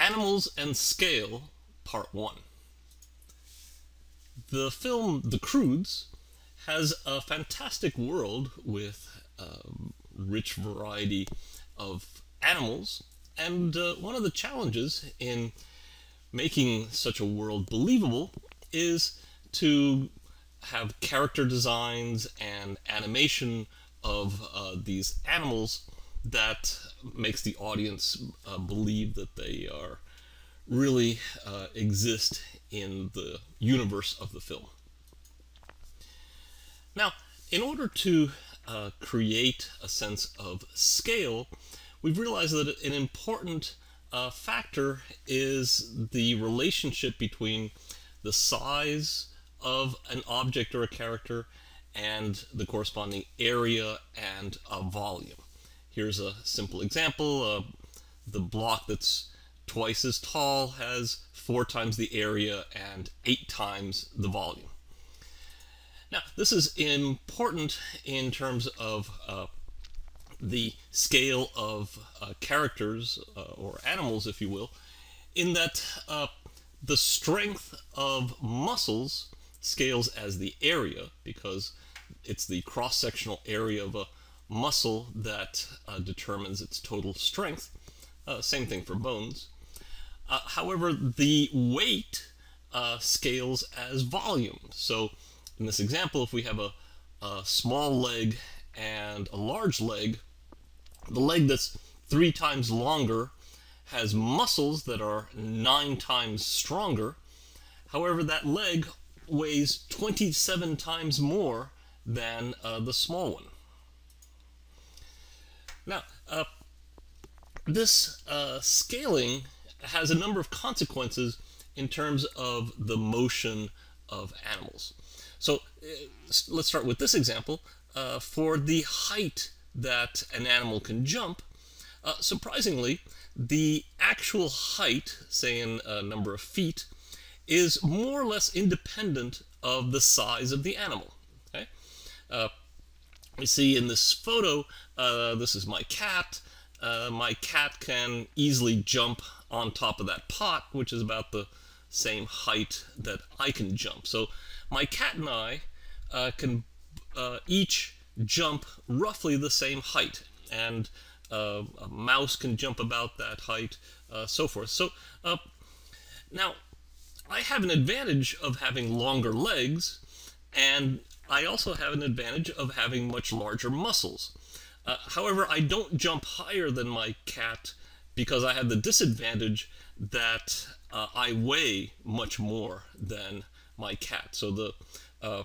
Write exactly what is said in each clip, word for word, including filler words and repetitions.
Animals and Scale, Part one. The film The Croods has a fantastic world with um, rich variety of animals, and uh, one of the challenges in making such a world believable is to have character designs and animation of uh, these animals that makes the audience uh, believe that they are really uh, exist in the universe of the film. Now, in order to uh, create a sense of scale, we've realized that an important uh, factor is the relationship between the size of an object or a character and the corresponding area and a volume. Here's a simple example. Uh, the block that's twice as tall has four times the area and eight times the volume. Now, this is important in terms of uh, the scale of uh, characters uh, or animals, if you will, in that uh, the strength of muscles scales as the area, because it's the cross-sectional area of a muscle that uh, determines its total strength. Uh, same thing for bones. Uh, however, the weight uh, scales as volume. So in this example, if we have a, a small leg and a large leg, the leg that's three times longer has muscles that are nine times stronger. However, that leg weighs twenty-seven times more than uh, the small one. Now, uh, this uh, scaling has a number of consequences in terms of the motion of animals. So uh, let's start with this example. Uh, for the height that an animal can jump, uh, surprisingly, the actual height, say in a number of feet, is more or less independent of the size of the animal. Okay? Uh, we see in this photo, uh, this is my cat. Uh, my cat can easily jump on top of that pot, which is about the same height that I can jump. So my cat and I uh, can uh, each jump roughly the same height, and uh, a mouse can jump about that height, uh, so forth. So uh, now I have an advantage of having longer legs, and I also have an advantage of having much larger muscles. Uh, however, I don't jump higher than my cat because I have the disadvantage that uh, I weigh much more than my cat. So the uh,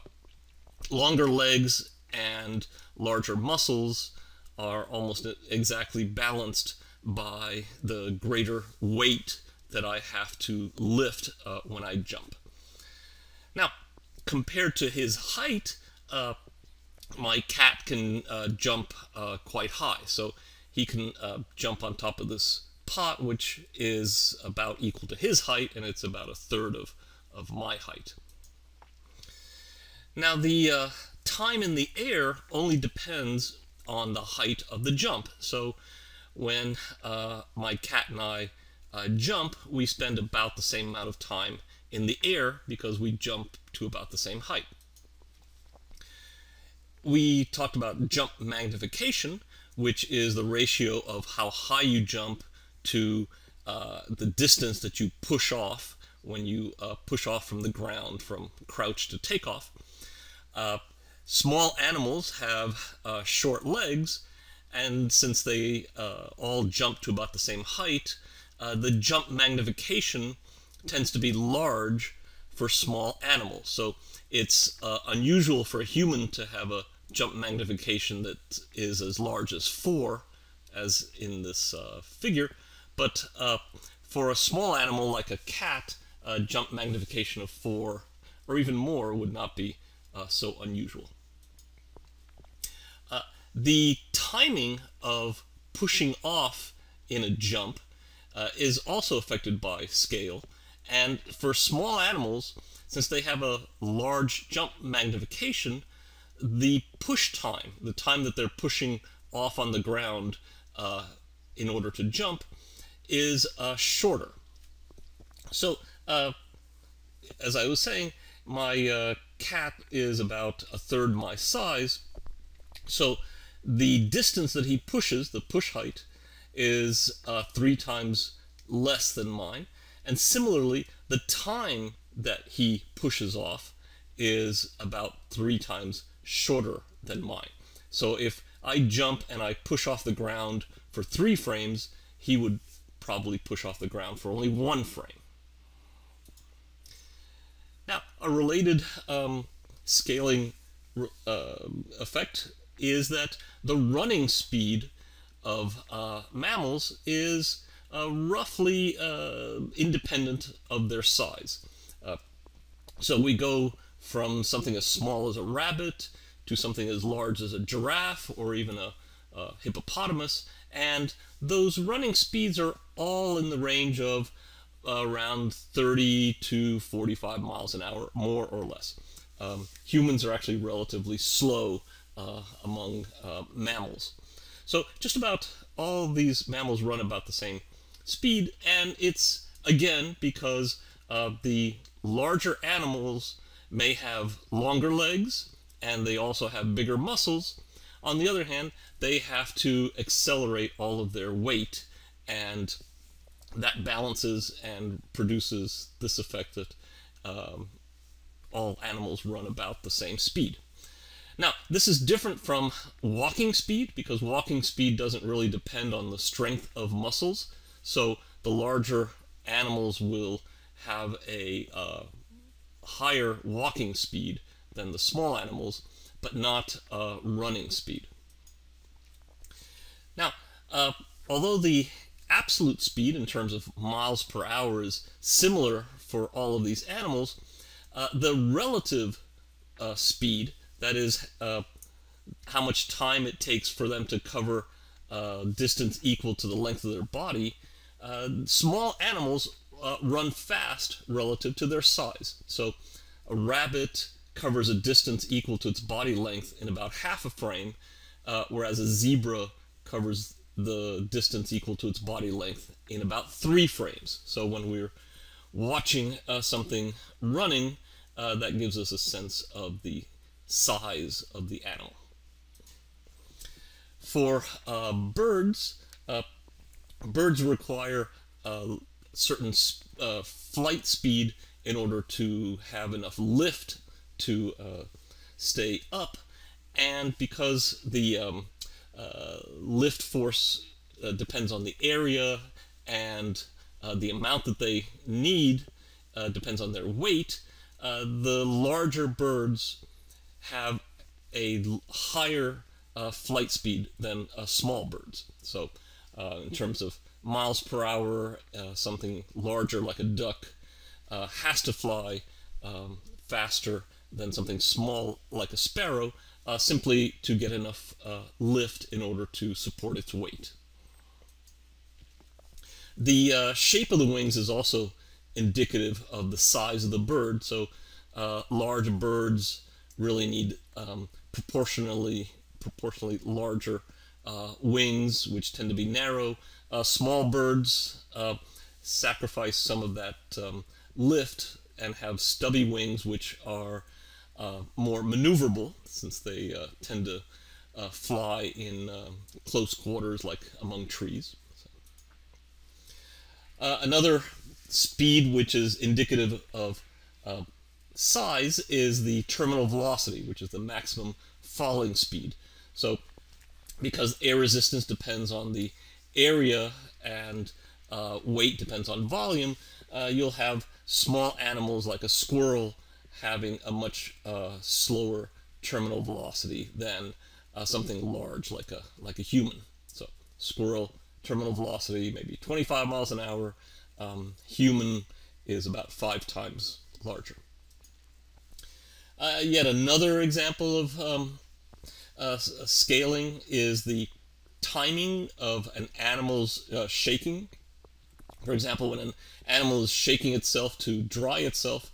longer legs and larger muscles are almost exactly balanced by the greater weight that I have to lift uh, when I jump. Now, compared to his height, uh, my cat can uh, jump uh, quite high, so he can uh, jump on top of this pot, which is about equal to his height, and it's about a third of, of my height. Now, the uh, time in the air only depends on the height of the jump, so when uh, my cat and I uh, jump, we spend about the same amount of time in the air because we jump to about the same height. We talked about jump magnification, which is the ratio of how high you jump to uh, the distance that you push off when you uh, push off from the ground from crouch to takeoff. Uh, small animals have uh, short legs, and since they uh, all jump to about the same height, uh, the jump magnification tends to be large for small animals. So it's uh, unusual for a human to have a jump magnification that is as large as four, as in this uh, figure, but uh, for a small animal like a cat, a jump magnification of four or even more would not be uh, so unusual. Uh, the timing of pushing off in a jump uh, is also affected by scale, and for small animals, since they have a large jump magnification, the push time, the time that they're pushing off on the ground uh, in order to jump, is uh, shorter. So, uh, as I was saying, my uh, cat is about a third my size, so the distance that he pushes, the push height, is uh, three times less than mine, and similarly, the time that he pushes off is about three times shorter than mine. So if I jump and I push off the ground for three frames, he would probably push off the ground for only one frame. Now, a related um, scaling uh, effect is that the running speed of uh, mammals is uh, roughly uh, independent of their size. Uh, so we go from something as small as a rabbit to something as large as a giraffe or even a, a hippopotamus, and those running speeds are all in the range of uh, around thirty to forty-five miles an hour, more or less. Um, humans are actually relatively slow uh, among uh, mammals. So just about all these mammals run about the same speed, and it's, again, because uh, the larger animals may have longer legs, and they also have bigger muscles. On the other hand, they have to accelerate all of their weight, and that balances and produces this effect that um, all animals run about the same speed. Now, this is different from walking speed, because walking speed doesn't really depend on the strength of muscles, so the larger animals will have a uh, higher walking speed than the small animals, but not uh, running speed. Now, uh, although the absolute speed in terms of miles per hour is similar for all of these animals, uh, the relative uh, speed, that is uh, how much time it takes for them to cover uh, distance equal to the length of their body, uh, small animals uh, run fast relative to their size. So a rabbit covers a distance equal to its body length in about half a frame, uh, whereas a zebra covers the distance equal to its body length in about three frames. So when we're watching uh, something running, uh, that gives us a sense of the size of the animal. For uh, birds, uh, birds require a certain uh, flight speed in order to have enough lift to uh, stay up, and because the um, uh, lift force uh, depends on the area, and uh, the amount that they need uh, depends on their weight, uh, the larger birds have a higher uh, flight speed than uh, small birds. So uh, in terms of miles per hour, uh, something larger like a duck uh, has to fly um, faster than something small like a sparrow, uh, simply to get enough uh, lift in order to support its weight. The uh, shape of the wings is also indicative of the size of the bird, so uh, large birds really need um, proportionally, proportionally larger uh, wings, which tend to be narrow. Uh, small birds uh, sacrifice some of that um, lift and have stubby wings, which are uh, more maneuverable, since they uh, tend to uh, fly in uh, close quarters, like among trees. So. Uh, another speed which is indicative of uh, size is the terminal velocity, which is the maximum falling speed. So because air resistance depends on the area and uh, weight depends on volume, uh, you'll have small animals like a squirrel having a much uh, slower terminal velocity than uh, something large like a, like a human. So squirrel terminal velocity maybe twenty-five miles an hour, um, human is about five times larger. Uh, yet another example of um, uh, scaling is the timing of an animal's uh, shaking. For example, when an animal is shaking itself to dry itself,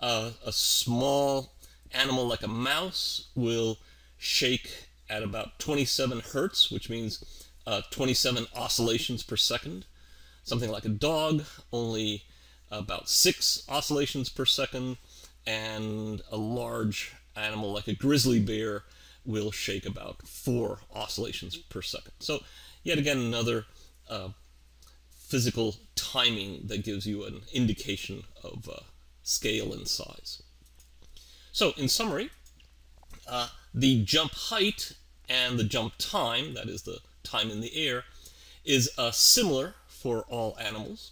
uh, a small animal like a mouse will shake at about twenty-seven hertz, which means uh, twenty-seven oscillations per second. Something like a dog, only about six oscillations per second, and a large animal like a grizzly bear will shake about four oscillations per second. So yet again, another uh, physical timing that gives you an indication of uh, scale and size. So in summary, uh, the jump height and the jump time, that is the time in the air, is uh, similar for all animals.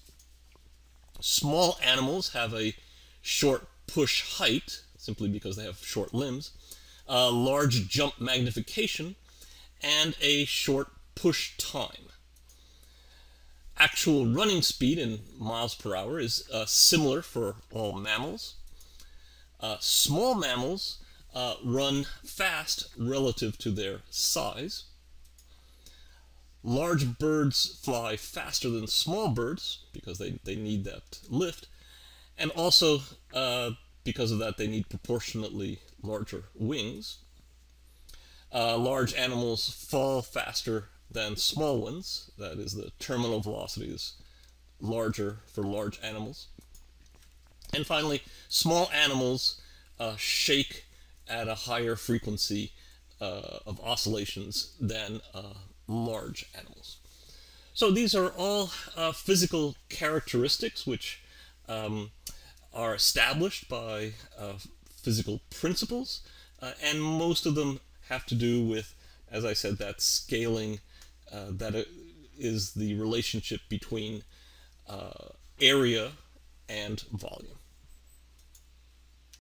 Small animals have a short push height, simply because they have short limbs, a large jump magnification, and a short push time. Actual running speed in miles per hour is uh, similar for all mammals. Uh, small mammals uh, run fast relative to their size. Large birds fly faster than small birds because they, they need that lift, and also uh, because of that they need proportionately larger wings. Uh, large animals fall faster than small ones, that is, the terminal velocity is larger for large animals. And finally, small animals uh, shake at a higher frequency uh, of oscillations than uh, large animals. So these are all uh, physical characteristics which um, are established by uh, physical principles, uh, and most of them have to do with, as I said, that scaling uh, that is the relationship between uh, area and volume.